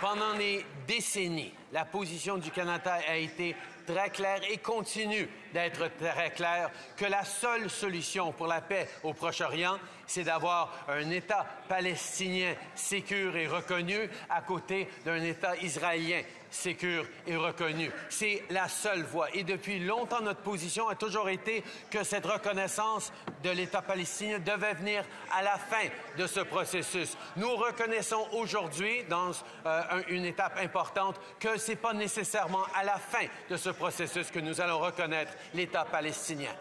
Pendant des décennies, la position du Canada a été très claire et continue d'être très claire que la seule solution pour la paix au Proche-Orient, c'est d'avoir un État palestinien sécure et reconnu à côté d'un État israélien sécure et reconnu. C'est la seule voie. Et depuis longtemps, notre position a toujours été que cette reconnaissance de l'État palestinien devait venir à la fin de ce processus. Nous reconnaissons aujourd'hui, dans une étape importante, que ce n'est pas nécessairement à la fin de ce processus que nous allons reconnaître l'État palestinien.